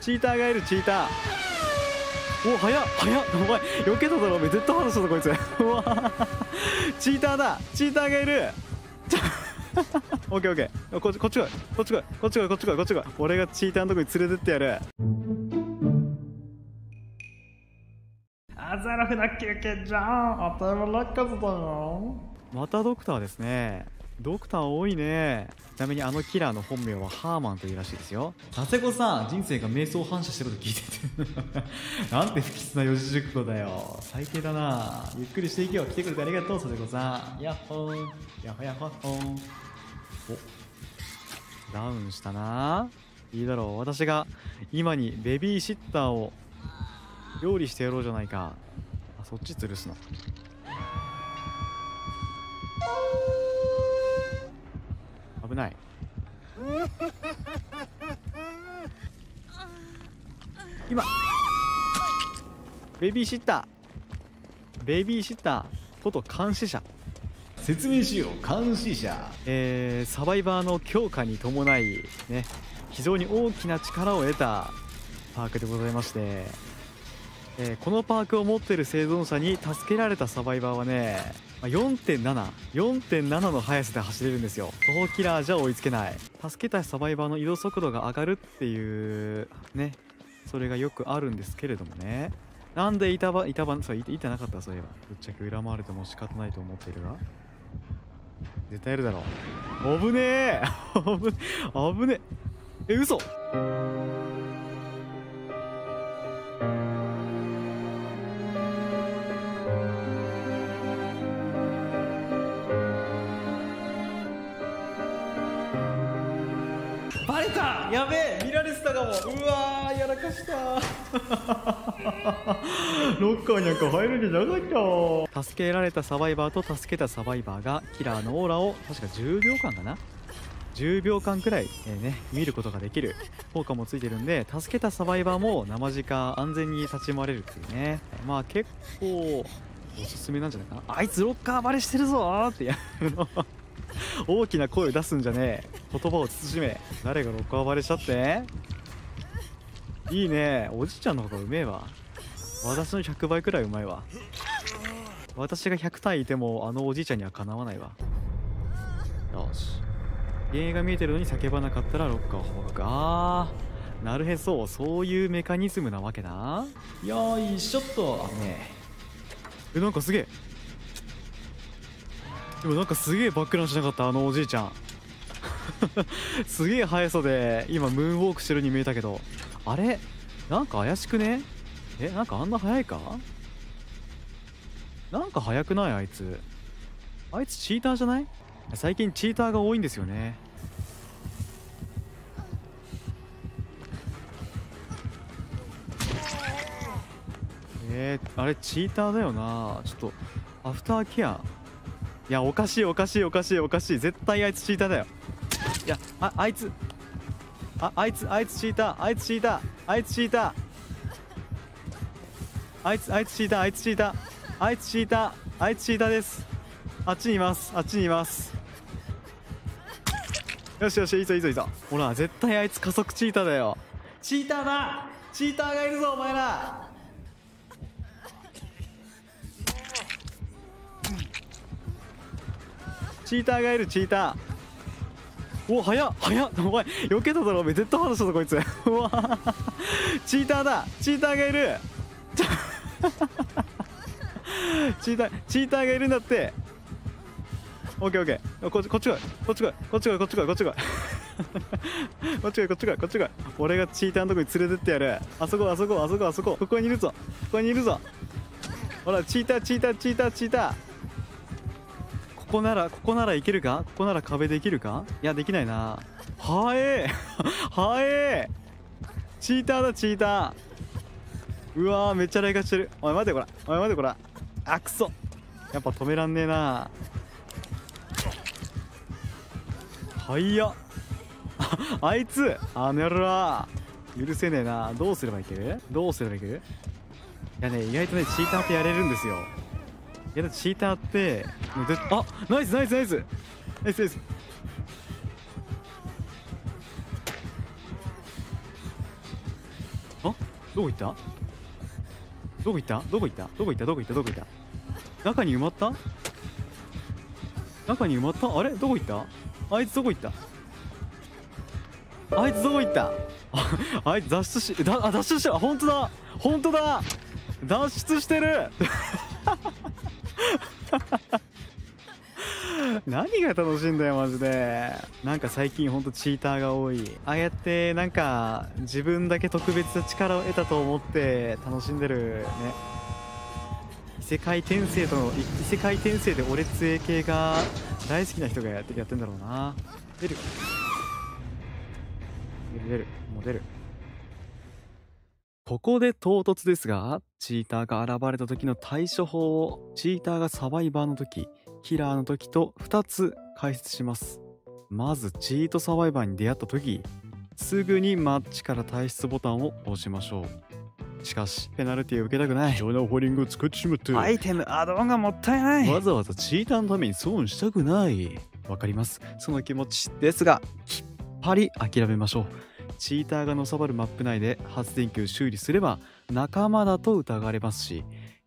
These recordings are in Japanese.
チーターがいる、チーター。お、早っ早っ、お前避けただろ、お前絶対話したぞこいつ。うわチーターだ、チーターがいる。オッケーオッケー、こっち来いこっち来いこっち来いこっち来いこっち来い、俺がチーターのとこに連れてってやる。アザラフな休憩じゃん、あたいもラッカズだよ。またドクターですね。ドクター多いね。ちなみにあのキラーの本名はハーマンというらしいですよ。佐世子さん、人生が瞑想反射してると聞いててなんて不吉な四字熟語だよ。最低だな。ゆっくりしていけよ。来てくれてありがとう、佐世子さん。やっほー、やっほやっほっほー。お、ダウンしたな。いいだろう、私が今にベビーシッターを料理してやろうじゃないか。あ、そっち吊るすな。危ない。今ベビーシッター、ベビーシッターこと監視者。説明しよう、監視者。サバイバーの強化に伴いね、非常に大きな力を得たパークでございまして、このパークを持っている生存者に助けられたサバイバーはね、4.7 の速さで走れるんですよ。徒歩キラーじゃ追いつけない。助けたサバイバーの移動速度が上がるっていうね、それがよくあるんですけれどもね。なんで板なかった。そういえばぶっちゃけ恨まれても仕方ないと思っているが、絶対やるだろう。危ねえ危ねえ、嘘。バレた、やべえ、見られてたかも。うわー、やらかしたロッカーなんか入るんじゃなかった。助けられたサバイバーと助けたサバイバーがキラーのオーラを確か10秒間かな、10秒間くらい、見ることができる効果もついてるんで、助けたサバイバーも生近安全に立ち回れるっていうね。まあ結構おすすめなんじゃないかな。あいつロッカーバレしてるぞーってやるの大きな声を出すんじゃねえ、言葉を慎め。誰がロッカーバレしちゃって。いいね、おじちゃんの方がうめえわ。私の100倍くらいうまいわ。私が100体いてもあのおじいちゃんにはかなわないわ。よし、原因が見えてるのに叫ばなかったらロッカーを捕獲。あー、なるへそ、そういうメカニズムなわけな。よーいしょっと。あ、ねえ、なんかすげえ、でもなんかすげえバックランしなかった、あのおじいちゃんすげえ速さで今ムーンウォークしてるに見えたけど、あれなんか怪しくねえ。なんかあんな速いか。なんか速くない、あいつ。あいつチーターじゃない。最近チーターが多いんですよね。あれチーターだよな。ちょっとアフターケア、いや、おかしいおかしいおかしいおかしい、絶対あいつチーターだよ。いや、あいつチーター、あいつチーター、あいつチーター、あいつチーター、あいつチーター、あいつチーター、あいつチーターです。あっちにいます、あっちにいます。よしよし、いいぞいいぞいいぞ。ほら、絶対あいつ加速チーターだよ。チーターだ、チーターがいるぞお前ら。チーターがいる、チーター。お、早っ早っ、お前避けただろ、お前絶対話したぞこいつ。うわチーターだ、チーターがいるチーターがいるんだって。オッケーオッケー、こっち来いこっち来いこっち来いこっち来いこっち来いこっち来いこっち来いこっち来い。俺がチーターのとこに連れてってやる。あそこあそこあそこあそこ、ここにいるぞ、ここにいるぞ。ほら、チーターチーターチーターチーター。ここならいけるか。ここなら壁できるか。いや、できないな。はえはえチーターだ、チーター。うわー、めっちゃ雷火してる。おい待てこら、おい待てこら。あ、くそ、やっぱ止めらんねえな。はいやあいつ、あの野郎許せねえな。どうすればいける、どうすればいける。いやね、意外とね、チーターってやれるんですよ。いや、だってチーターってもうで、あ、ナイスナイスナイスナイスナイス。どこ行ったどこ行ったどこ行ったどこ行ったどこ行ったどこ行った、中に埋まった、中に埋まった、あれどこ行った、あいつどこ行った、あいつどこ行った、あいつ脱出しだ、あ脱出してる、本当だ本当だ脱出してる何が楽しいんだよマジで。なんか最近ほんとチーターが多い。ああやってなんか自分だけ特別な力を得たと思って楽しんでるね。異世界転生との、異世界転生で俺杖系が大好きな人がやってんだろうな。出る出る出る、もう出る。ここで唐突ですが、チーターが現れた時の対処法をチーターがサバイバーの時、キラーの時と2つ解説します。まずチートサバイバーに出会った時、すぐにマッチから退出ボタンを押しましょう。しかしペナルティを受けたくない、貴重なオフリングを作ってしまって、アイテムアドオンがもったいない、わざわざチーターのために損したくない。わかります、その気持ちですが、きっぱり諦めましょう。チーターがのさばるマップ内で発電機を修理すれば仲間だと疑われますし、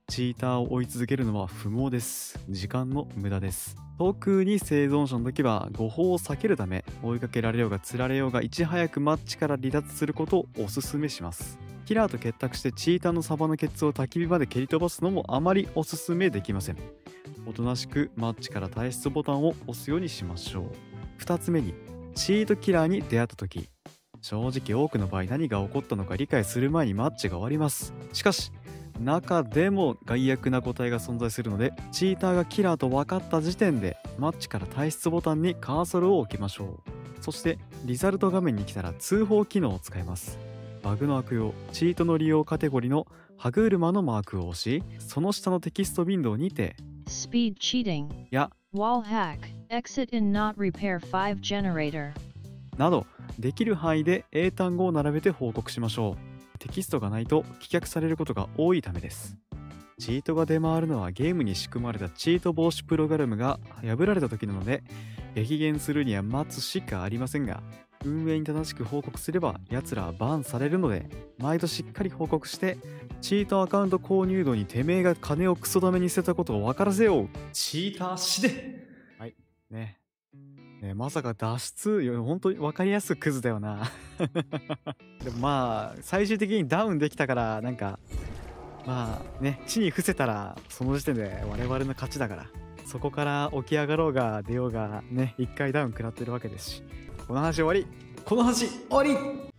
チーターを追い続けるのは不毛です。時間の無駄です。特に生存者の時は誤報を避けるため、追いかけられようが釣られようがいち早くマッチから離脱することをおすすめします。キラーと結託してチーターのサバのケツを焚き火まで蹴り飛ばすのもあまりおすすめできません。おとなしくマッチから退出ボタンを押すようにしましょう。2つ目にチートキラーに出会った時、正直多くの場合何が起こったのか理解する前にマッチが終わります。しかし中でも害悪な個体が存在するので、チーターがキラーと分かった時点でマッチから退出ボタンにカーソルを置きましょう。そしてリザルト画面に来たら通報機能を使います。バグの悪用、チートの利用カテゴリーの歯車のマークを押し、その下のテキストウィンドウにてスピードチーティングやワールハック、エクシットインノットリペア5ジェネレーターなど、できる範囲で英単語を並べて報告しましょう。テキストがないと棄却されることが多いためです。チートが出回るのはゲームに仕組まれたチート防止プログラムが破られた時なので、激減するには待つしかありませんが、運営に正しく報告すれば奴らはバンされるので、毎度しっかり報告して、チートアカウント購入度にてめえが金をクソダメに捨てたことを分からせよう、チーター死で。はいねまさか脱出、本当に分かりやすくクズだよなでもまあ最終的にダウンできたから、なんかまあね、地に伏せたらその時点で我々の勝ちだから、そこから起き上がろうが出ようがね、一回ダウン食らってるわけですし、この話終わり、この話終わり。